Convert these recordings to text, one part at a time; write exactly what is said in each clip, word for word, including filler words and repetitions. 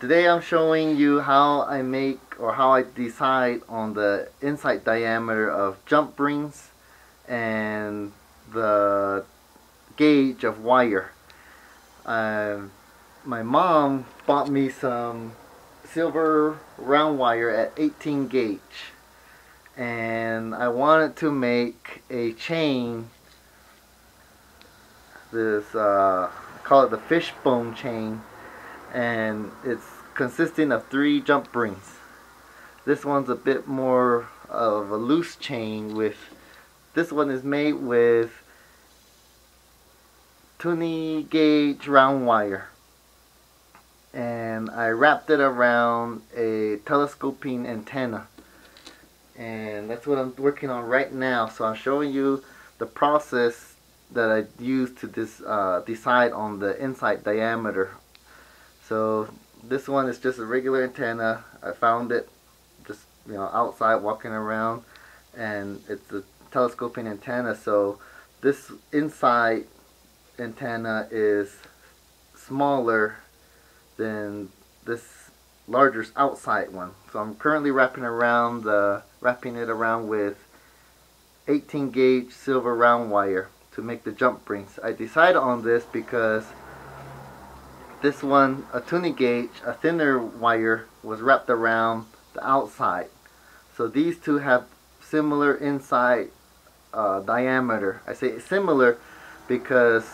Today I'm showing you how I make or how I decide on the inside diameter of jump rings and the gauge of wire. Um, my mom bought me some silver round wire at eighteen gauge, and I wanted to make a chain, this uh, call it the fishbone chain, and it's consisting of three jump rings. This one's a bit more of a loose chain. With this one is made with twenty gauge round wire, and I wrapped it around a telescoping antenna, and that's what I'm working on right now. So I'm showing you the process that I use to this, uh, decide on the inside diameter. So this one is just a regular antenna. I found it just, you know, outside walking around, and it's a telescoping antenna. So this inside antenna is smaller than this larger outside one. So I'm currently wrapping around the wrapping it around with eighteen gauge silver round wire to make the jump rings. I decided on this because this one, a twenty gauge, a thinner wire, was wrapped around the outside. So these two have similar inside uh, diameter. I say similar because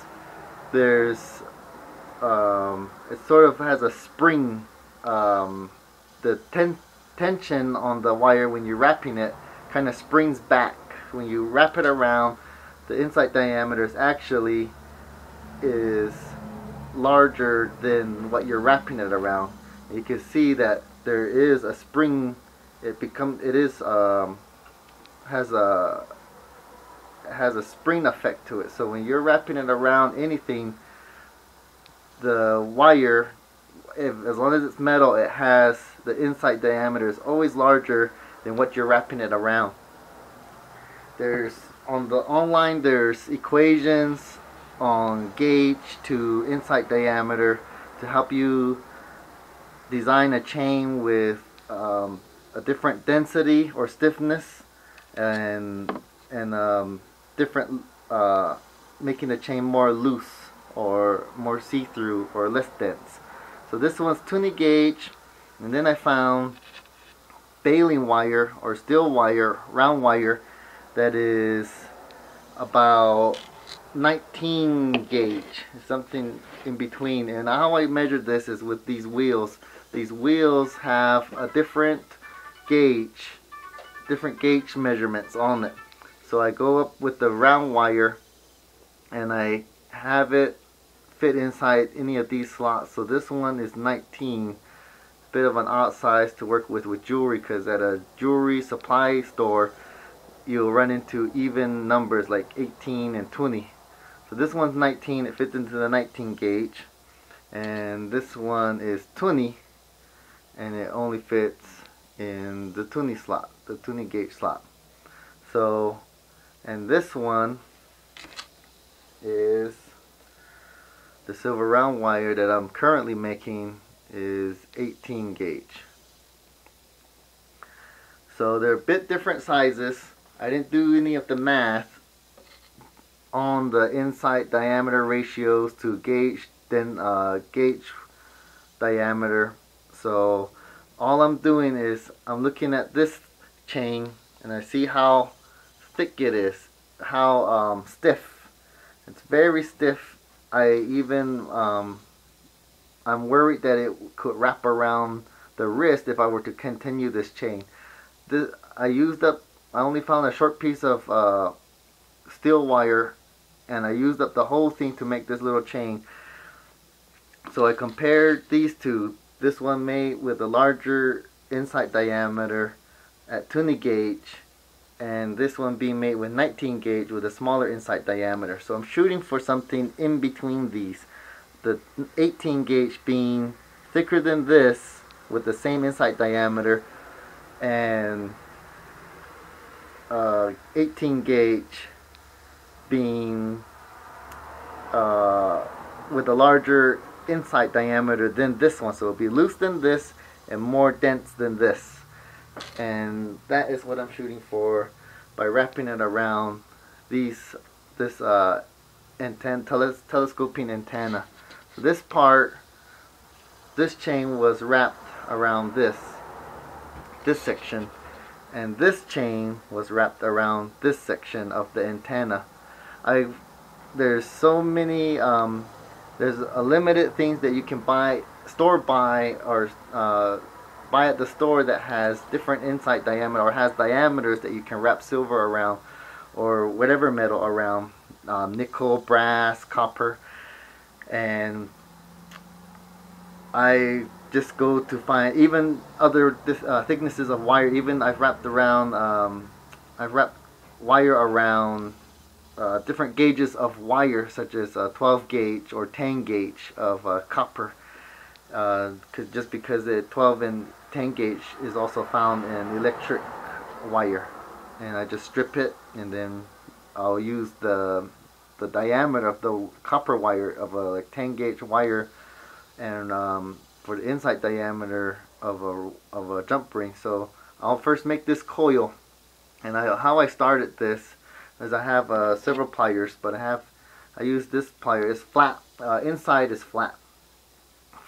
there's um, it sort of has a spring, um, the ten tension on the wire when you're wrapping it kind of springs back when you wrap it around. The inside diameter is actually is larger than what you're wrapping it around. You can see that there is a spring. It become it is um, has a has a spring effect to it. So when you're wrapping it around anything, the wire, if, as long as it's metal, it has the inside diameter is always larger than what you're wrapping it around. There's on the online there's equations on gauge to inside diameter to help you design a chain with um, a different density or stiffness, and and um, different uh, making the chain more loose or more see-through or less dense. So this one's twenty gauge, and then I found baling wire or steel wire, round wire, that is about nineteen gauge, something in between. And how I measured this is with these wheels. These wheels have a different gauge, different gauge measurements on it. So I go up with the round wire and I have it fit inside any of these slots. So this one is nineteen, bit of an odd size to work with with jewelry, because at a jewelry supply store you'll run into even numbers like eighteen and twenty. So this one's nineteen, it fits into the nineteen gauge, and this one is twenty, and it only fits in the twenty slot, the twenty gauge slot. So, and this one is the silver round wire that I'm currently making is eighteen gauge. So they're a bit different sizes. I didn't do any of the math on the inside diameter ratios to gauge then uh, gauge diameter. So all I'm doing is I'm looking at this chain and I see how thick it is, how um, stiff. It's very stiff. I even um, I'm worried that it could wrap around the wrist if I were to continue this chain. This, I used up. I only found a short piece of uh, steel wire, and I used up the whole thing to make this little chain. So I compared these two. This one made with a larger inside diameter at twenty gauge, and this one being made with nineteen gauge with a smaller inside diameter. So I'm shooting for something in between these. The eighteen gauge being thicker than this with the same inside diameter, and uh, eighteen gauge being uh, with a larger inside diameter than this one, so it'll be loose than this and more dense than this, and that is what I'm shooting for by wrapping it around these this uh, antenna, teles telescoping antenna. So this part, this chain was wrapped around this this section, and this chain was wrapped around this section of the antenna. I there's so many um, there's a limited things that you can buy, store buy, or uh, buy at the store that has different inside diameter or has diameters that you can wrap silver around or whatever metal around, um, nickel, brass, copper, and I just go to find even other uh, thicknesses of wire. Even I've wrapped around, um, I've wrapped wire around uh, different gauges of wire, such as uh, twelve gauge or ten gauge of uh, copper, uh, cause just because the twelve and ten gauge is also found in electric wire, and I just strip it, and then I'll use the the diameter of the copper wire of a like ten gauge wire, and um, for the inside diameter of a of a jump ring. So I'll first make this coil, and I, how I started this is I have uh, several pliers, but I have I use this plier. It's flat. Uh, inside is flat,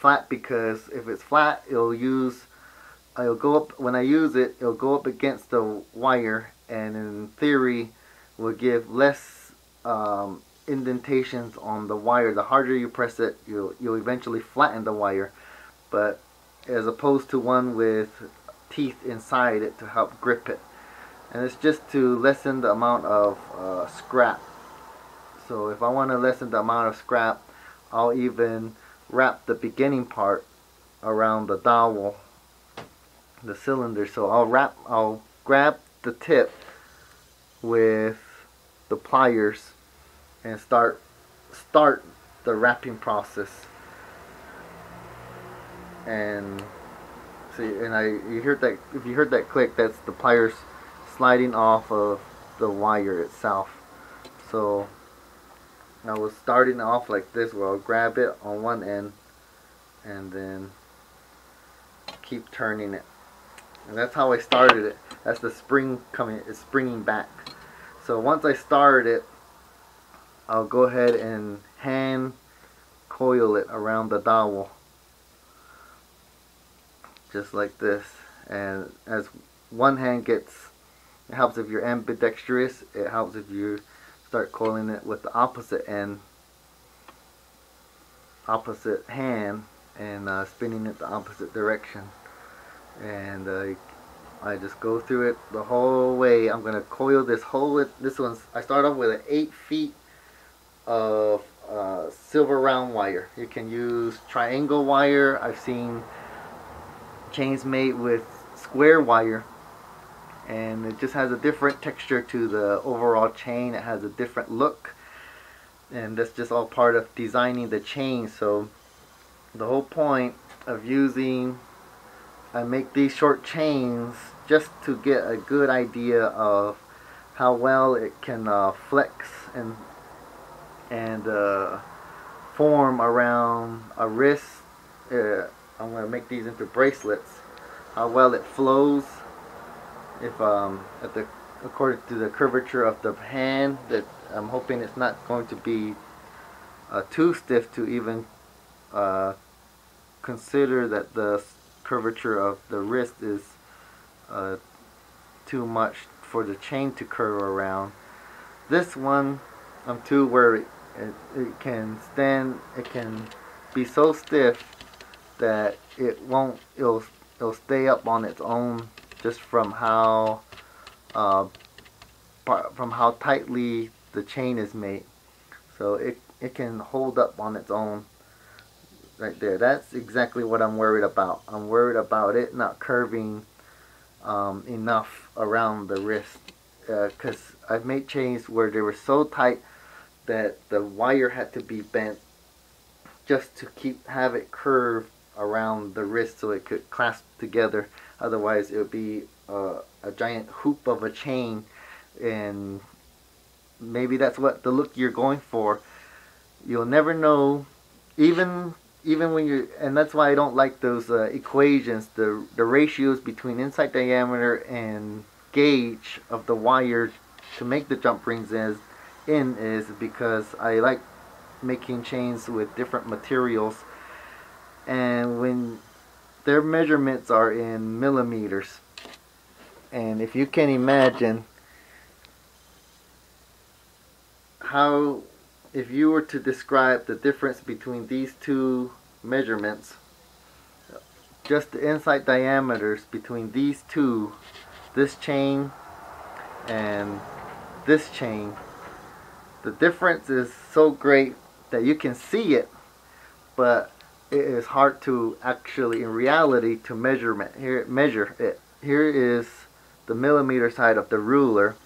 flat because if it's flat, it'll use it'll go up when I use it. It'll go up against the wire, and in theory, will give less um, indentations on the wire. The harder you press it, you'll you'll eventually flatten the wire. But as opposed to one with teeth inside it to help grip it, and it's just to lessen the amount of uh, scrap. So if I want to lessen the amount of scrap, I'll even wrap the beginning part around the dowel, the cylinder. So I'll wrap, I'll grab the tip with the pliers and start start the wrapping process. And see, and I you heard that if you heard that click, that's the pliers sliding off of the wire itself. So I was starting off like this, where I'll grab it on one end and then keep turning it, and that's how I started it. That's the spring coming, it's springing back. So once I start it, I'll go ahead and hand coil it around the dowel, just like this. And as one hand gets, it helps if you're ambidextrous, it helps if you start coiling it with the opposite end, opposite hand, and uh, spinning it the opposite direction. And uh, I just go through it the whole way. I'm gonna coil this whole, this one's, I start off with an eight feet of uh, silver round wire. You can use triangle wire. I've seen chains made with square wire, and it just has a different texture to the overall chain. It has a different look, and that's just all part of designing the chain. So the whole point of using, I make these short chains just to get a good idea of how well it can uh, flex and and uh, form around a wrist. Uh, I'm going to make these into bracelets. How well it flows, if um, at the according to the curvature of the hand. That I'm hoping it's not going to be uh, too stiff to even uh, consider that the curvature of the wrist is uh, too much for the chain to curve around. This one, I'm too worried. It, it can stand. It can be so stiff that it won't, it'll, it'll stay up on its own, just from how uh, from how tightly the chain is made. So it, it can hold up on its own right there. That's exactly what I'm worried about. I'm worried about it not curving um, enough around the wrist, because uh, I've made chains where they were so tight that the wire had to be bent just to keep have it curve around the wrist so it could clasp together. Otherwise it would be uh, a giant hoop of a chain, and maybe that's what the look you're going for. You'll never know. Even even when you're, and that's why I don't like those uh, equations, the the ratios between inside diameter and gauge of the wire to make the jump rings is in is because I like making chains with different materials, and when their measurements are in millimeters, and if you can imagine how, if you were to describe the difference between these two measurements, just the inside diameters between these two, this chain and this chain, the difference is so great that you can see it, but it is hard to actually, in reality, to measurement here measure it. Here is the millimeter side of the ruler,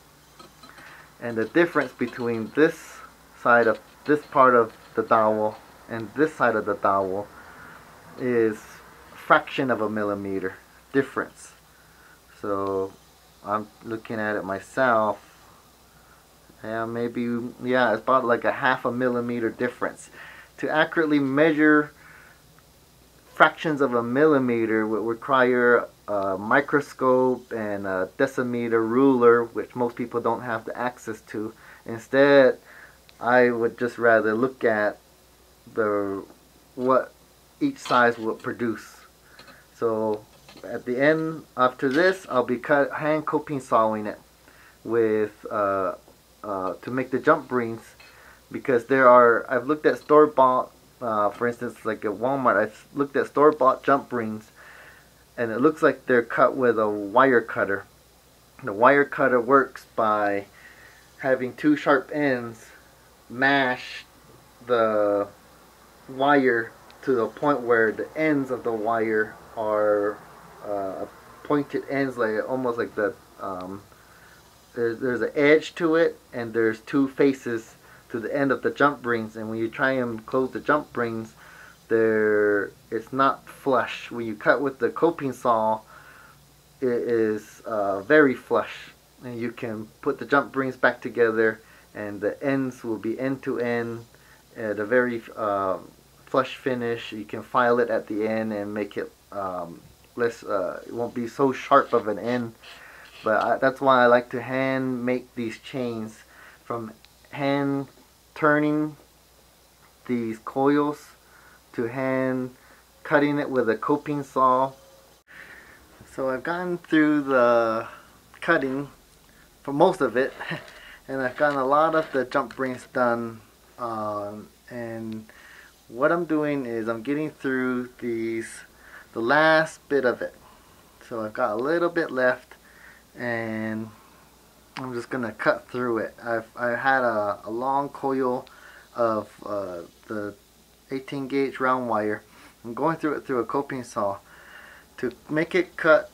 and the difference between this side of this part of the dowel and this side of the dowel is a fraction of a millimeter difference. So I'm looking at it myself. Yeah, maybe, yeah, it's about like a half a millimeter difference. To accurately measure fractions of a millimeter would require a microscope and a decimeter ruler, which most people don't have the access to. Instead, I would just rather look at the what each size will produce. So at the end, after this, I'll be cut, hand coping sawing it with uh, Uh, to make the jump rings, because there are, I've looked at store-bought, uh, for instance, like at Walmart, I've looked at store-bought jump rings, and it looks like they're cut with a wire cutter. The wire cutter works by having two sharp ends mash the wire to the point where the ends of the wire are uh, pointed ends, like almost like the um, There's, there's an edge to it, and there's two faces to the end of the jump rings, and when you try and close the jump rings, they're, it's not flush. When you cut with the coping saw, it is uh, very flush, and you can put the jump rings back together, and the ends will be end to end at a very uh, flush finish. You can file it at the end and make it um, less, uh, it won't be so sharp of an end. But I, that's why I like to hand make these chains from hand turning these coils to hand cutting it with a coping saw. So I've gotten through the cutting for most of it, and I've gotten a lot of the jump rings done. Um, and what I'm doing is I'm getting through these, the last bit of it. So I've got a little bit left, and I'm just gonna cut through it. I've I had a, a long coil of uh, the eighteen gauge round wire. I'm going through it through a coping saw. To make it cut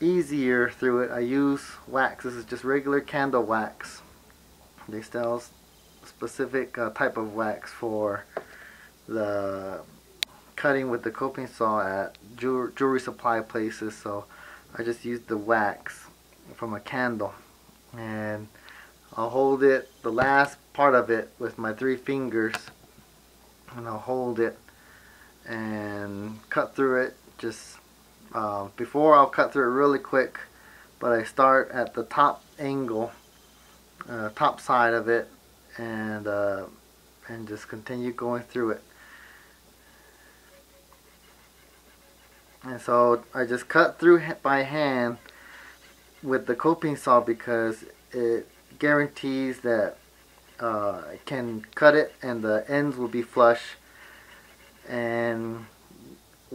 easier through it, I use wax. This is just regular candle wax. They sell specific uh, type of wax for the cutting with the coping saw at jewelry, jewelry supply places. So I just used the wax from a candle, and I'll hold it, the last part of it, with my three fingers, and I'll hold it and cut through it. Just uh, before, I'll cut through it really quick, but I start at the top angle, uh, top side of it, and uh, and just continue going through it. And so I just cut through by hand with the coping saw, because it guarantees that uh, I can cut it and the ends will be flush. And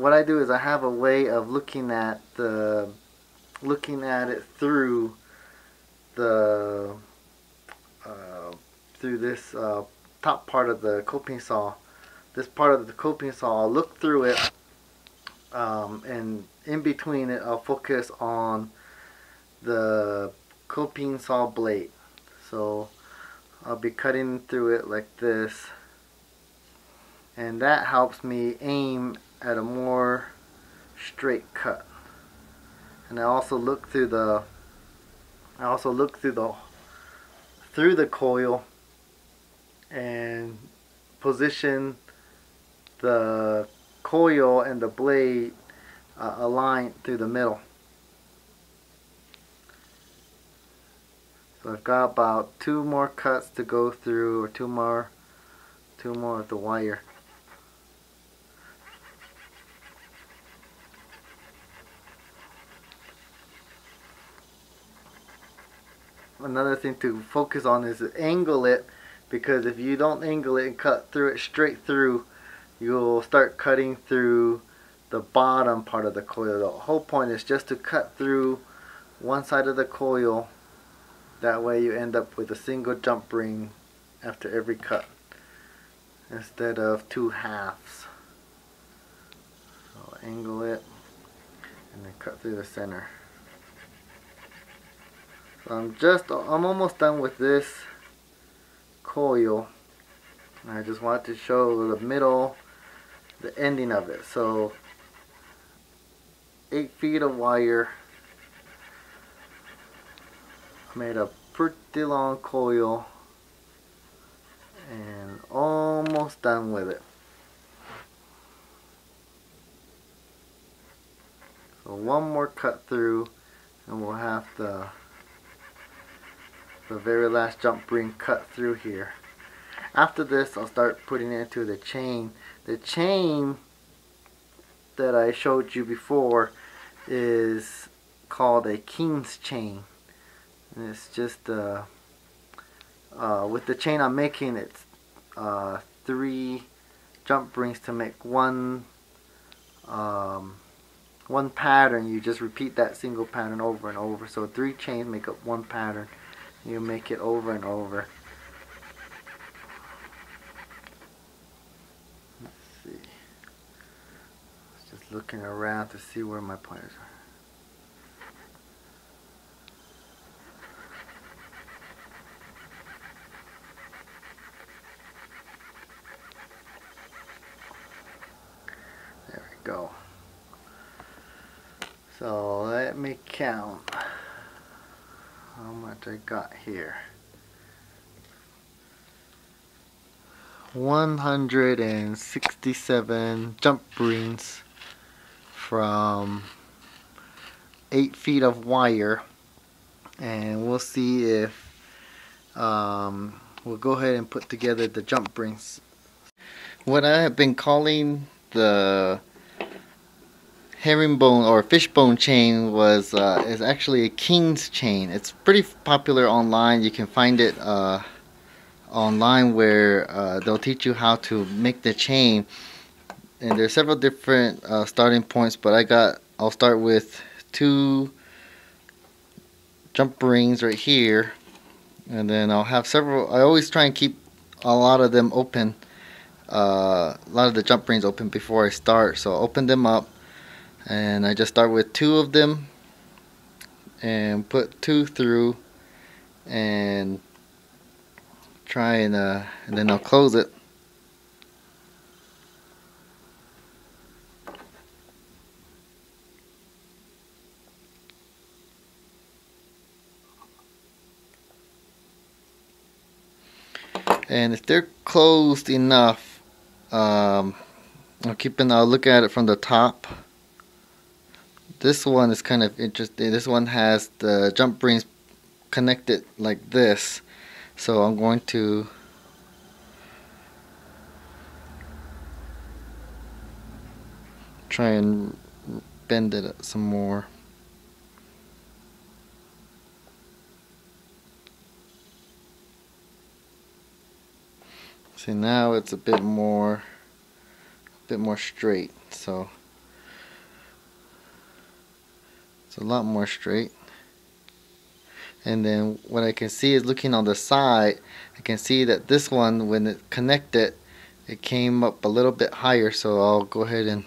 what I do is I have a way of looking at the looking at it through the uh, through this uh, top part of the coping saw. This part of the coping saw, I'll look through it, um, and in between it, I'll focus on the coping saw blade. So I'll be cutting through it like this, and that helps me aim at a more straight cut. And I also look through the I also look through the through the coil and position the coil and the blade uh, align through the middle. So I've got about two more cuts to go through, or two more, two more of the wire. Another thing to focus on is to angle it, because if you don't angle it and cut through it straight through, you'll start cutting through the bottom part of the coil. The whole point is just to cut through one side of the coil. That way you end up with a single jump ring after every cut instead of two halves. So angle it and then cut through the center. So I'm just, I'm almost done with this coil. And I just want to show the middle, the ending of it. So eight feet of wire. Made a pretty long coil and almost done with it. So one more cut through and we'll have the the very last jump ring cut through here. After this I'll start putting it into the chain. The chain that I showed you before is called a King's chain. And it's just uh, uh, with the chain I'm making, it's uh, three jump rings to make one um, one pattern. You just repeat that single pattern over and over. So three chains make up one pattern. You make it over and over. Let's see. Just looking around to see where my pliers are. Go. So let me count how much I got here. one hundred sixty-seven jump rings from eight feet of wire, and we'll see if um, we'll go ahead and put together the jump rings. What I have been calling the herringbone or fishbone chain was uh, is actually a King's chain. It's pretty popular online. You can find it uh, online where uh, they'll teach you how to make the chain. And there's several different uh, starting points, but I got I'll start with two jump rings right here, and then I'll have several. I always try and keep a lot of them open, uh, a lot of the jump rings open before I start. So I'll open them up. And I just start with two of them and put two through and try and, uh, and then I'll close it. And if they're closed enough, um, I'll keep an I'll look at it from the top. This one is kind of interesting. This one has the jump rings connected like this. So I'm going to try and bend it up some more. See, now it's a bit more a bit more straight. So it's a lot more straight, and then what I can see is looking on the side, I can see that this one, when it connected, it came up a little bit higher, so I'll go ahead and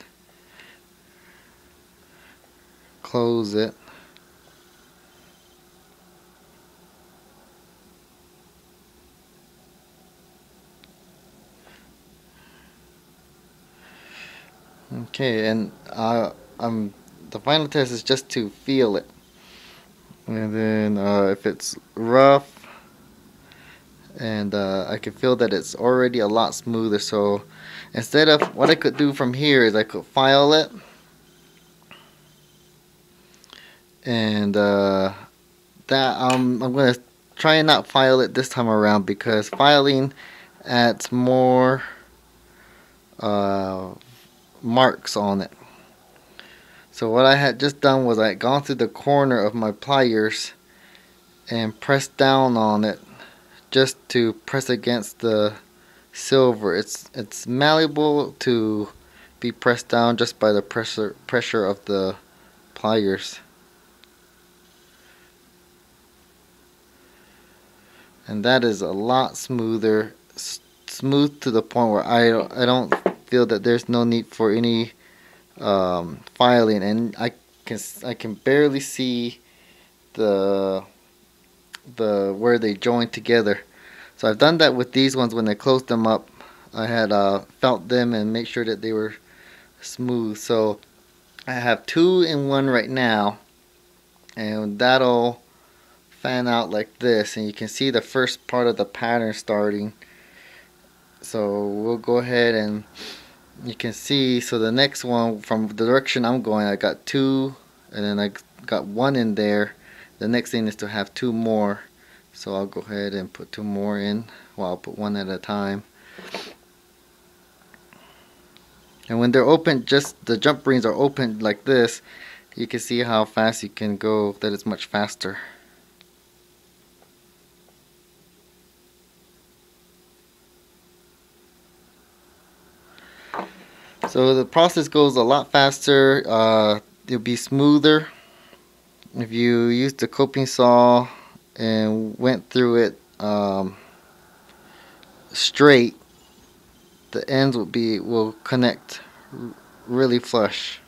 close it. Okay, and uh, I'm the final test is just to feel it, and then uh, if it's rough and uh, I can feel that it's already a lot smoother. So instead of, what I could do from here is I could file it and uh, that um, I'm going to try and not file it this time around, because filing adds more uh, marks on it. So what I had just done was I had gone through the corner of my pliers and pressed down on it just to press against the silver. It's it's malleable to be pressed down just by the pressure pressure of the pliers. And that is a lot smoother, s smooth to the point where I I don't feel that there's no need for any um, filing, and I can I can barely see the the where they join together. So I've done that with these ones. When I closed them up, I had uh, felt them and make sure that they were smooth. So I have two in one right now, and that'll fan out like this, and you can see the first part of the pattern starting. So we'll go ahead, and you can see, so the next one, from the direction I'm going, I got two, and then I got one in there. The next thing is to have two more, so I'll go ahead and put two more in. Well, I'll put one at a time. And when they're open, just the jump rings are open like this, you can see how fast you can go. That is much faster. So the process goes a lot faster, uh, it'll be smoother. If you used the coping saw and went through it um, straight, the ends will be will connect really flush.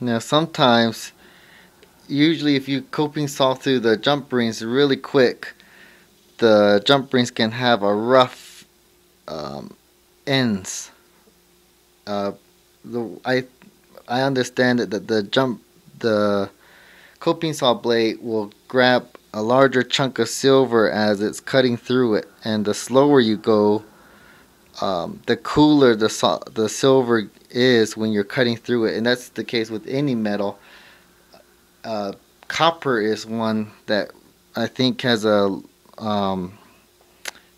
Now sometimes, usually if you coping saw through the jump rings really quick, the jump rings can have a rough um, ends. Uh, the, I I understand it that the jump the coping saw blade will grab a larger chunk of silver as it's cutting through it, and the slower you go, um, the cooler the saw, the silver is when you're cutting through it, and that's the case with any metal. Uh, copper is one that I think has a um,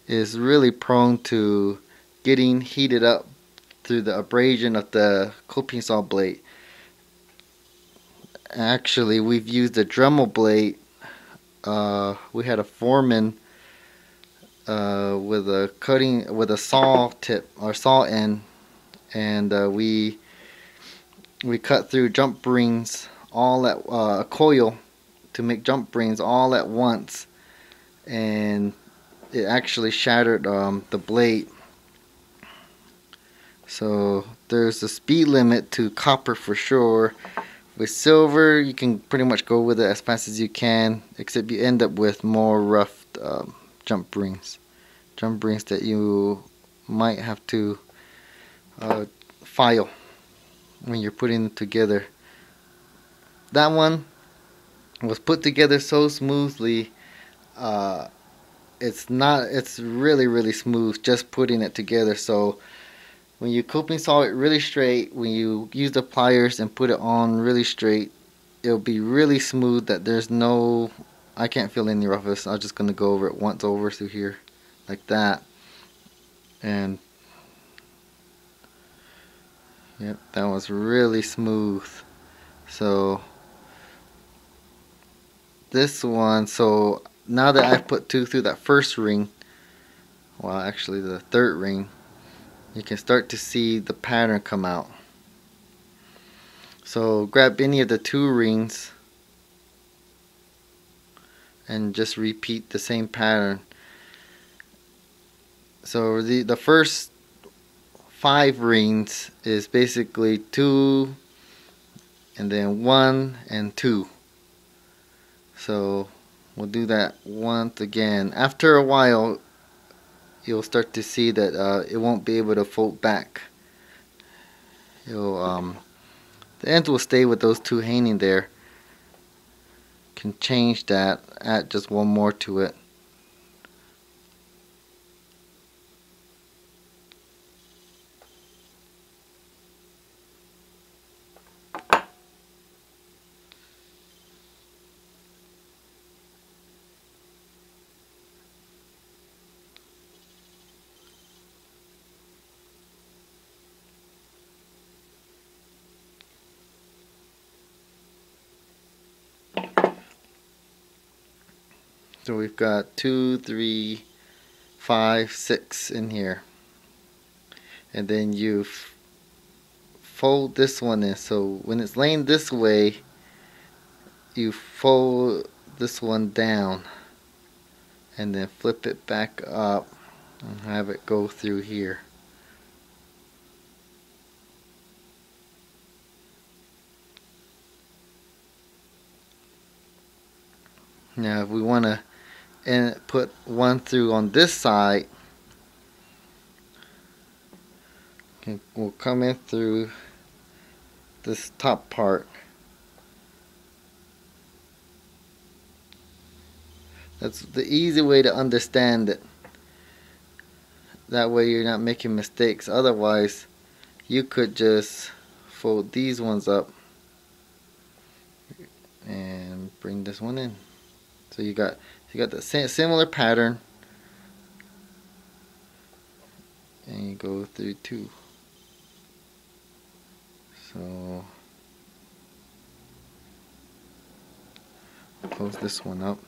is really prone to getting heated up through the abrasion of the coping saw blade. Actually, we've used a Dremel blade. Uh, we had a Foreman uh, with a cutting with a saw tip or saw end, and uh, we we cut through jump rings. All at uh, a coil to make jump rings all at once, and it actually shattered um, the blade. So there's a speed limit to copper for sure. With silver, you can pretty much go with it as fast as you can, except you end up with more rough um, jump rings jump rings that you might have to uh, file when you're putting it together. That one was put together so smoothly. Uh, it's not. It's really, really smooth just putting it together. So when you coping saw it really straight, when you use the pliers and put it on really straight, it'll be really smooth. That there's no. I can't feel any roughness. I'm just gonna go over it once over through here, like that. And yep, that was really smooth. So. This one, so now that I've put two through that first ring, well actually the third ring, you can start to see the pattern come out. So grab any of the two rings and just repeat the same pattern. So the, the first five rings is basically two and then one and two. So we'll do that once again. After a while, you'll start to see that uh, it won't be able to fold back. You'll, um, The ends will stay with those two hanging there. Can change that, add just one more to it. So we've got two, three, five, six in here. And then you fold this one in. So when it's laying this way, you fold this one down and then flip it back up and have it go through here. Now if we want to and put one through on this side, okay, we'll come in through this top part. That's the easy way to understand it. That way you're not making mistakes. Otherwise you could just fold these ones up and bring this one in. So you got You got the similar pattern, and you go through two. So close this one up.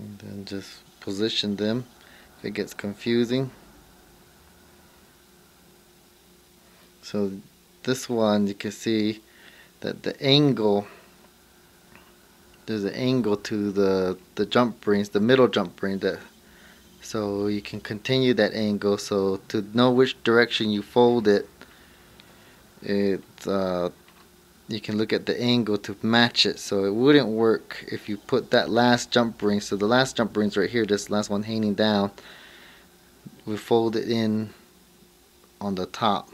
And then just position them if it gets confusing. So this one, you can see that the angle, there's an angle to the the jump rings, the middle jump ring, that so you can continue that angle. So to know which direction you fold it, it uh, you can look at the angle to match it. So it wouldn't work if you put that last jump ring, so the last jump ring's right here, this last one hanging down, we fold it in on the top.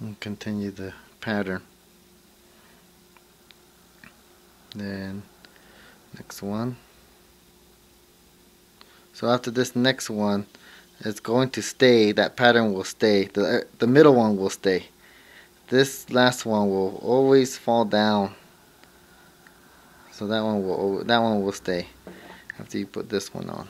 And continue the pattern. Then next one. So after this next one, it's going to stay, that pattern will stay, the, the middle one will stay. This last one will always fall down. So that one will, that one will stay after you put this one on.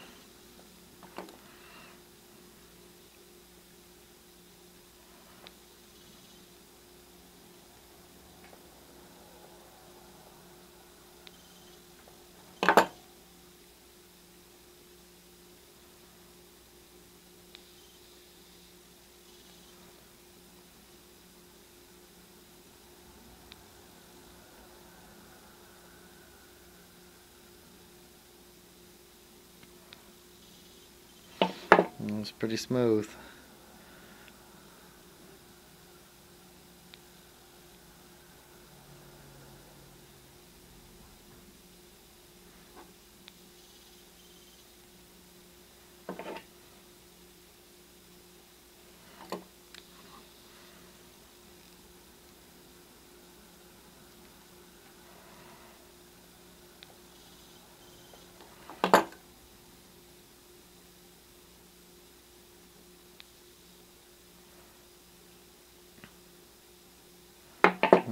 It's pretty smooth.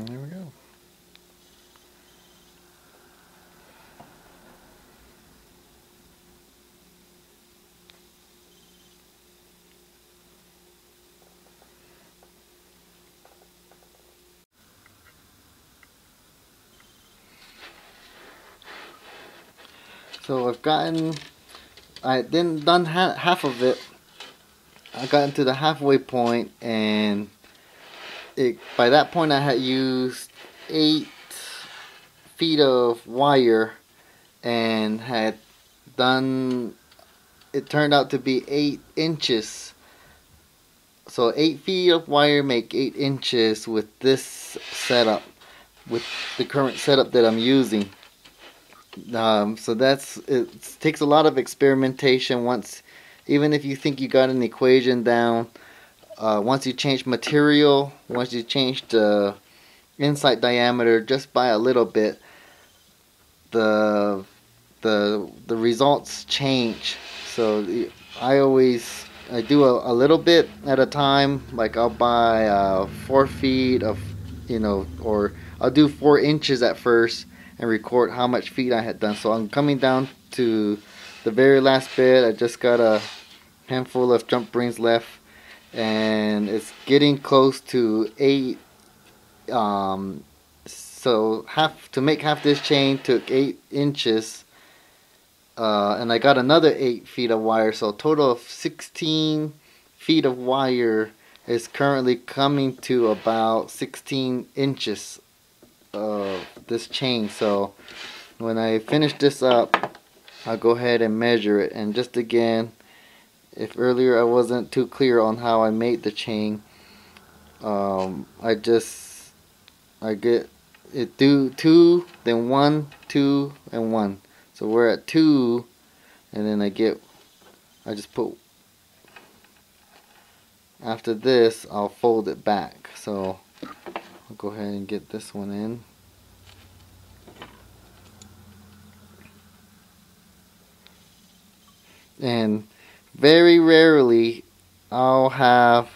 There we go. So I've gotten, I then done ha half of it. I got into the halfway point, and it, by that point I had used eight feet of wire and had done, it turned out to be eight inches. So eight feet of wire make eight inches with this setup, with the current setup that I'm using. Um, so that's, it takes a lot of experimentation. Once, even if you think you got an equation down, uh, once you change material, once you change the inside diameter just by a little bit, the the the results change. So I always I do a, a little bit at a time. Like I'll buy uh, four feet of, you know, or I'll do four inches at first and record how much feet I had done. So I'm coming down to the very last bit. I just got a handful of jump rings left, and it's getting close to eight. Um, so half to make half this chain took eight inches, uh, and I got another eight feet of wire. So a total of sixteen feet of wire is currently coming to about sixteen inches of this chain. So when I finish this up, I'll go ahead and measure it. And just again, if earlier I wasn't too clear on how I made the chain, um, I just I get it do two, then one, two, and one. So we're at two, and then I get I just put after this I'll fold it back. So I'll go ahead and get this one in. And very rarely I'll have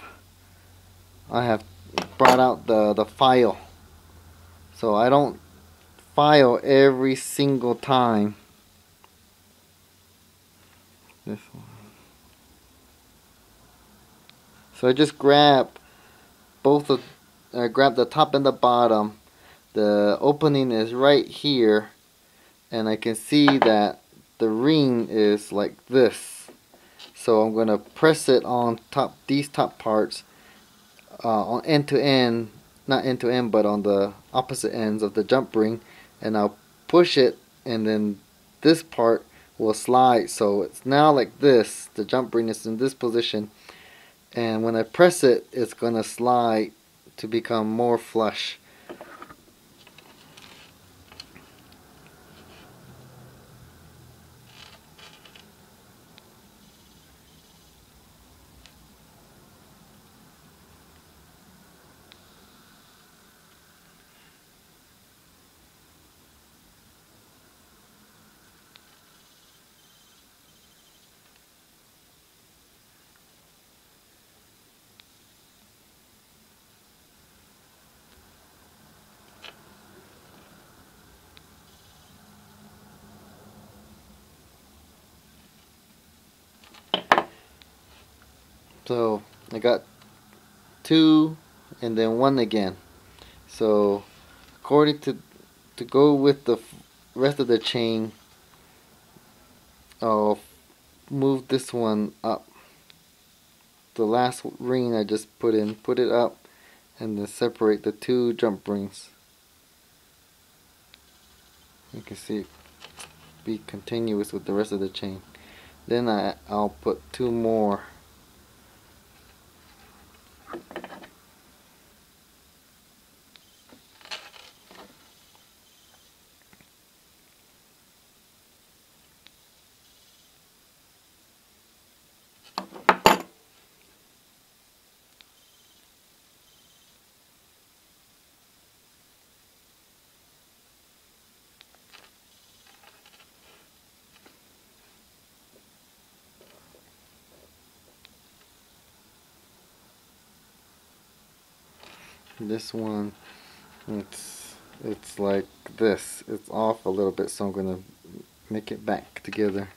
I have brought out the the file, so I don't file every single time. This one. So I just grab both of I grab the top and the bottom. The opening is right here, and I can see that the ring is like this. So I'm going to press it on top, these top parts, uh, on end to end, not end to end, but on the opposite ends of the jump ring, and I'll push it, and then this part will slide. So it's now like this. The jump ring is in this position, and when I press it, it's going to slide to become more flush. So I got two and then one again. So according to to go with the rest of the chain, I'll move this one up. The last ring I just put in, put it up, and then separate the two jump rings. You can see it be continuous with the rest of the chain. Then I, I'll put two more. This one, it's it's like this. It's off a little bit, so I'm gonna make it back together.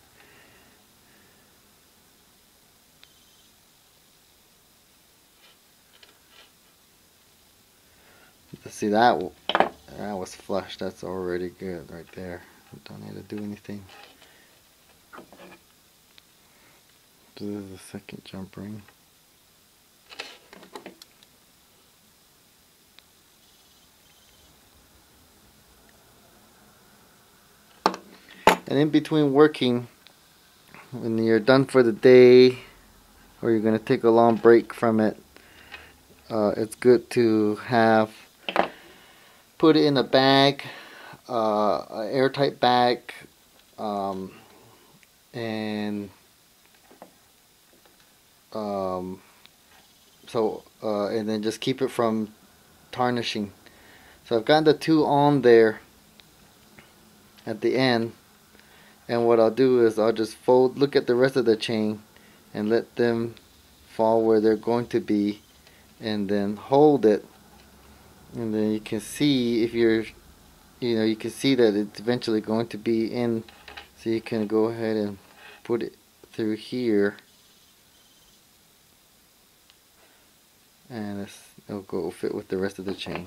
See, that that was flush. That's already good right there. I don't need to do anything. after the second jump ring. And in between working, when you're done for the day or you're going to take a long break from it, uh, it's good to have put it in a bag, uh, an airtight bag, um, and um, so uh, and then just keep it from tarnishing. So I've gotten the two on there at the end. And what I'll do is I'll just fold, look at the rest of the chain and let them fall where they're going to be, and then hold it, and then you can see if you're, you know, you can see that it's eventually going to be in, so you can go ahead and put it through here, and it'll go fit with the rest of the chain.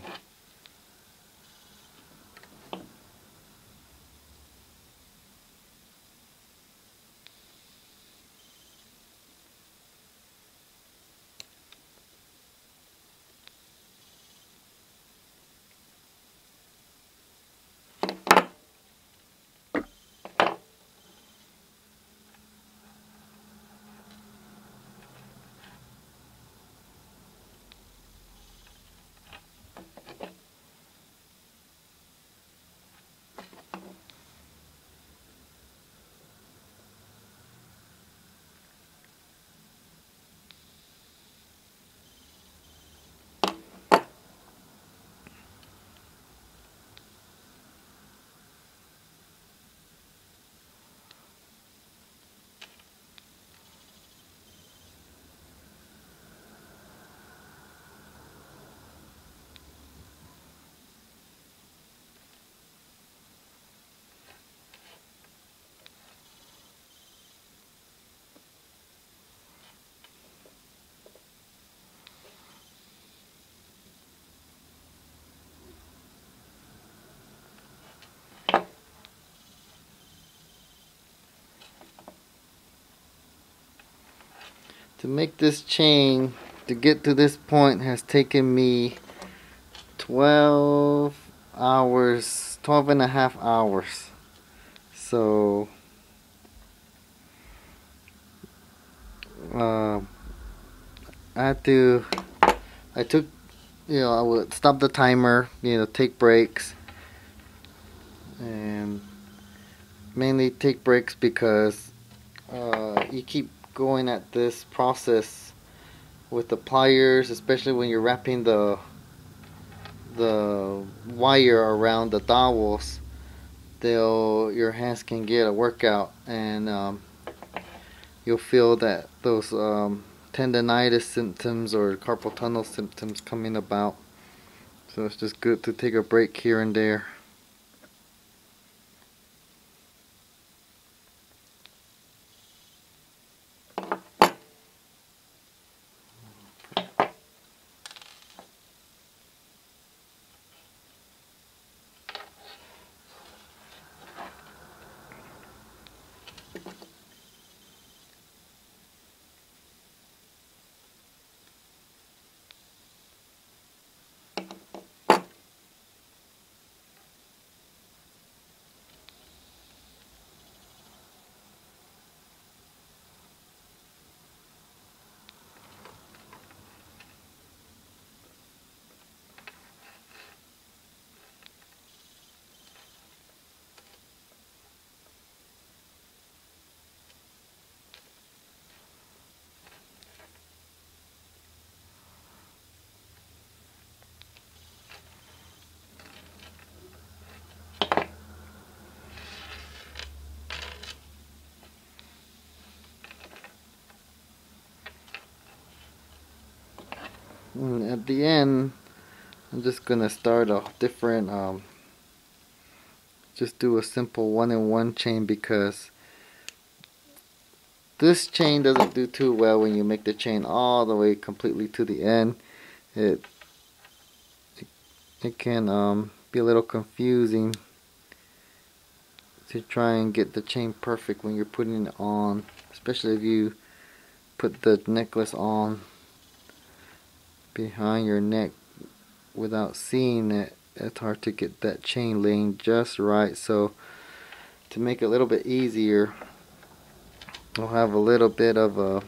To make this chain, to get to this point, has taken me twelve hours, twelve and a half hours. So uh, I had to, I took, you know, I would stop the timer, you know, take breaks, and mainly take breaks because uh, you keep going at this process with the pliers, especially when you're wrapping the the wire around the dowels, they'll your hands can get a workout, and um, you'll feel that those um, tendinitis symptoms or carpal tunnel symptoms coming about. So it's just good to take a break here and there. And at the end, I'm just gonna start a different, um, just do a simple one-in-one chain, because this chain doesn't do too well when you make the chain all the way completely to the end. It it, it can um, be a little confusing to try and get the chain perfect when you're putting it on, especially if you put the necklace on behind your neck without seeing it, it's hard to get that chain laying just right. So to make it a little bit easier, I'll have a little bit of a,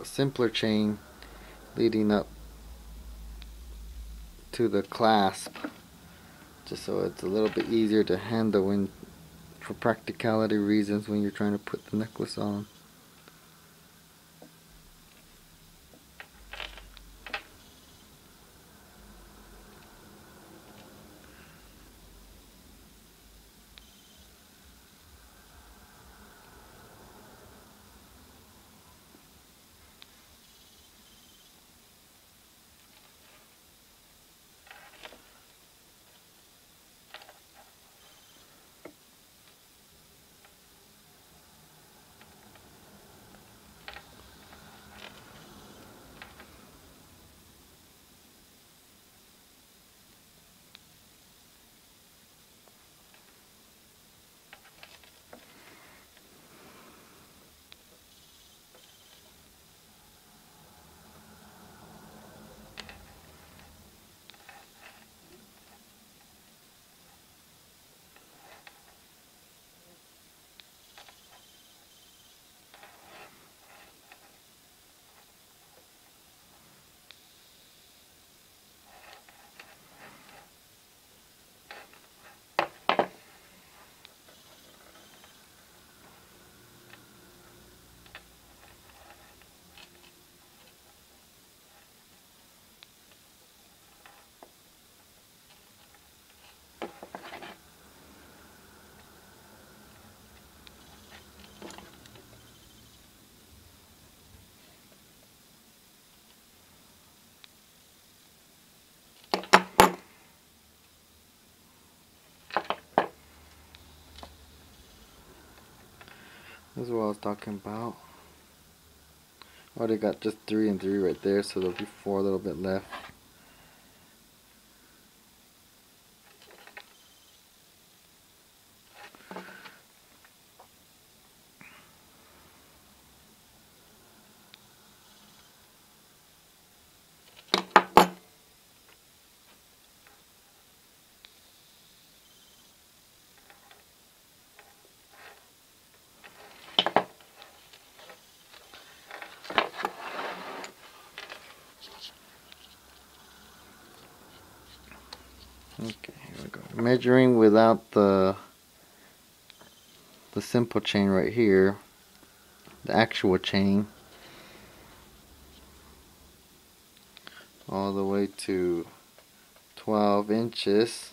a simpler chain leading up to the clasp, just so it's a little bit easier to handle when, for practicality reasons, when you're trying to put the necklace on. This is what I was talking about. Already got just three and three right there, so there'll be four, a little bit left. Okay, here we go. Measuring without the the simple chain right here, the actual chain, all the way to twelve inches.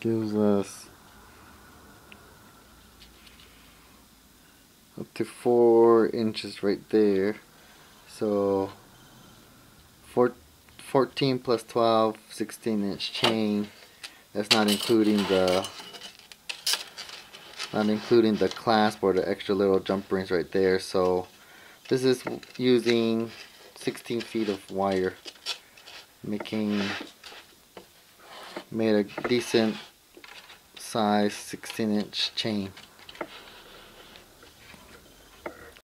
Gives us up to four inches right there. So four, fourteen plus twelve, sixteen inch chain. That's not including the not including the clasp or the extra little jump rings right there. So this is using sixteen feet of wire, making made a decent size sixteen inch chain.